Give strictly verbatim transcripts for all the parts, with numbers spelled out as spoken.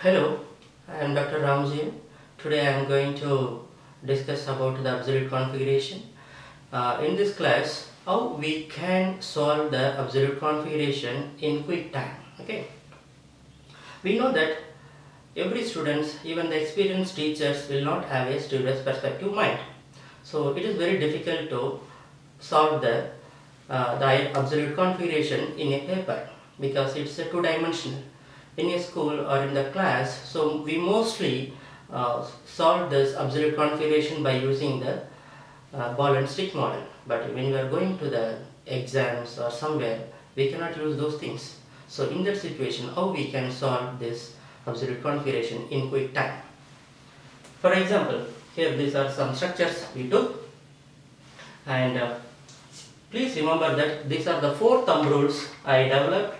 Hello, I am Doctor Ramji. Today I am going to discuss about the absolute configuration. Uh, in this class, how we can solve the absolute configuration in quick time. Okay. We know that every student, even the experienced teachers, will not have a student's perspective mind. So it is very difficult to solve the, uh, the absolute configuration in a paper because it's a two-dimensional. In a school or in the class, so we mostly uh, solve this absolute configuration by using the uh, ball and stick model. But when we are going to the exams or somewhere, we cannot use those things. So in that situation, how we can solve this absolute configuration in quick time? For example, here these are some structures we took, and uh, please remember that these are the four thumb rules I developed.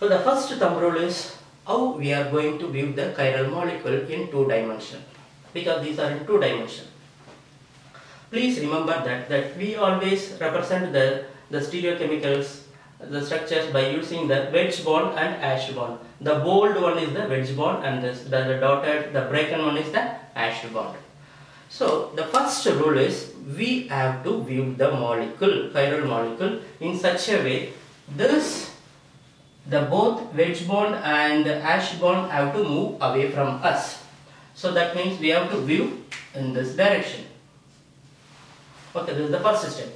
So the first thumb rule is how we are going to view the chiral molecule in two dimension, because these are in two dimension. Please remember that that we always represent the, the stereochemicals, the structures, by using the wedge bond and ash bond. The bold one is the wedge bond, and this, the, the dotted, the broken one is the ash bond. So the first rule is we have to view the molecule, chiral molecule, in such a way this the both wedge bond and ash bond have to move away from us. So that means we have to view in this direction. Okay, this is the first step.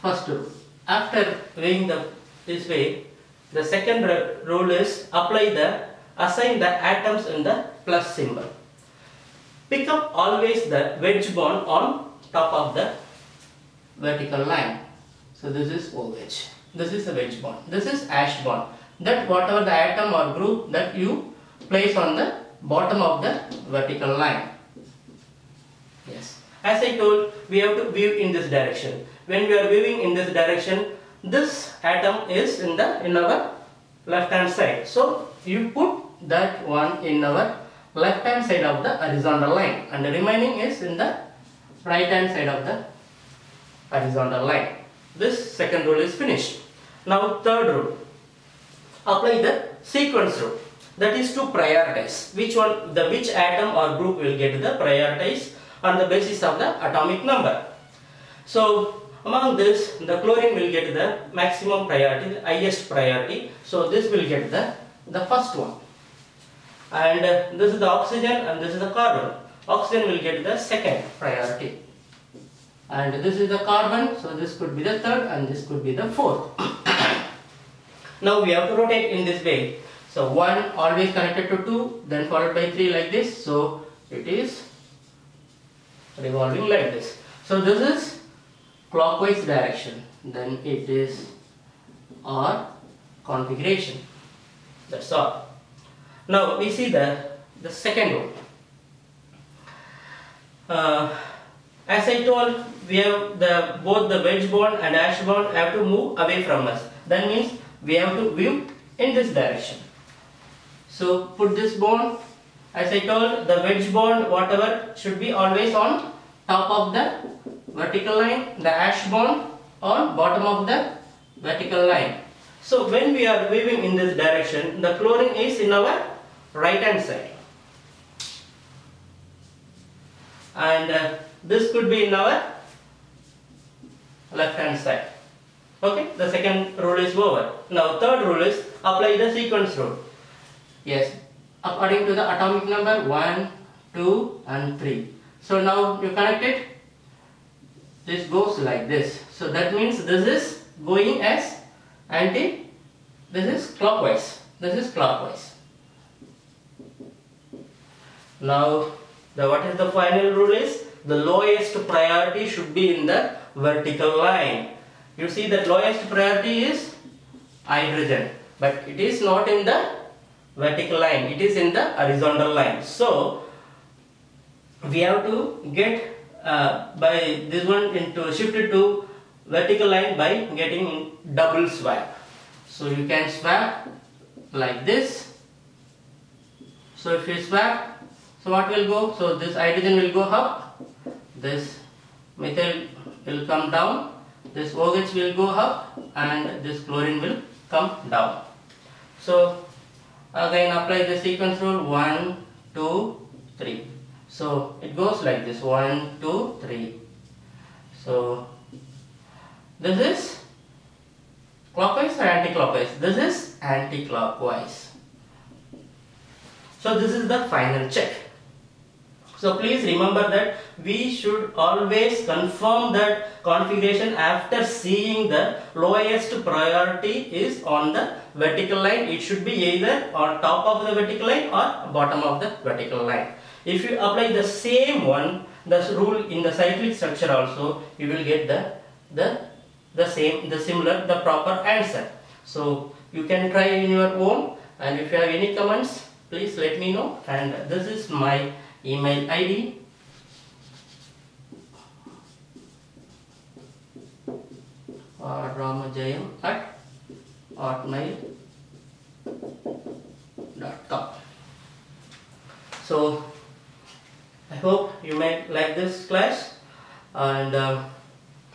First rule. After viewing the this way, the second rule is apply the assign the atoms in the plus symbol. Pick up always the wedge bond on top of the vertical line. So this is O wedge. This is a wedge bond. This is ash bond. That whatever the atom or group that you place on the bottom of the vertical line. Yes. As I told, we have to view in this direction. When we are viewing in this direction, this atom is in the in our left hand side. So you put that one in our left hand side of the horizontal line, and the remaining is in the right hand side of the horizontal line. This second rule is finished. Now third rule, apply the sequence rule. That is to prioritize which one, the which atom or group will get the prioritize on the basis of the atomic number. So among this, the chlorine will get the maximum priority, the highest priority. So this will get the the first one, and uh, this is the oxygen and this is the carbon. Oxygen will get the second priority. And this is the carbon, so this could be the third and this could be the fourth. Now we have to rotate in this way. So one always connected to two, then followed by three like this. So it is revolving like this. So this is clockwise direction. Then it is our configuration. That's all. Now we see the, the second rule. Uh, As I told, we have the both the wedge bond and ash bond have to move away from us. That means we have to view in this direction. So put this bond, as I told, the wedge bond whatever should be always on top of the vertical line, the ash bond on bottom of the vertical line. So when we are viewing in this direction, the chlorine is in our right hand side. And uh, this could be in our left hand side. Okay, the second rule is over. Now third rule is apply the sequence rule. Yes, according to the atomic number one, two and three. So now you connect it, this goes like this. So that means this is going as anti, this is clockwise, this is clockwise. Now the what is the final rule is the lowest priority should be in the vertical line. You see that lowest priority is hydrogen, but it is not in the vertical line, it is in the horizontal line. So we have to get uh, by this one into shifted to vertical line by getting double swap. So you can swap like this. So if you swap, so what will go? So this hydrogen will go up. This methyl will come down, this O H will go up, and this chlorine will come down. So Again apply the sequence rule, one, two, three. So it goes like this, one, two, three. So this is clockwise or anti-clockwise? This is anti-clockwise. So this is the final check. So please remember that we should always confirm that configuration after seeing the lowest priority is on the vertical line. It should be either on top of the vertical line or bottom of the vertical line. If you apply the same one, the rule in the cyclic structure also, you will get the the the same the similar the proper answer. So you can try in your own, and if you have any comments, please let me know. And this is my email I D. Uh, ramajayam at hotmail dot com. So I hope you might like this class, and uh,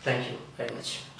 thank you very much.